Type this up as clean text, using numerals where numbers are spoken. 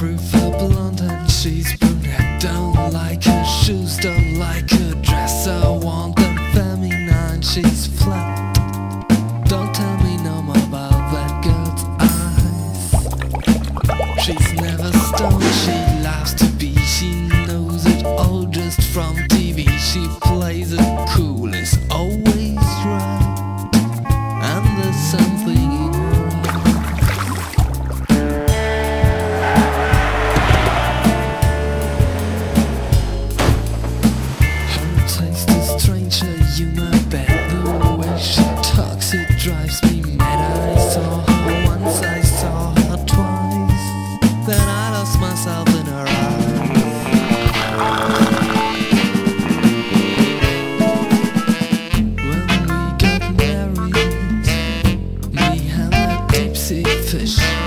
proof her blonde and she's brunette. Don't like her shoes, don't like her dress. I want them feminine, she's flat. Don't tell me no more about that girl's eyes. She's never stoned, she loves to be. She knows it all just from TV. She plays it cool, it's always right. And there's something in her eyes. Drives me mad. I saw her once, I saw her twice, then I lost myself in her eyes. When we got married, me and that deep sea fish.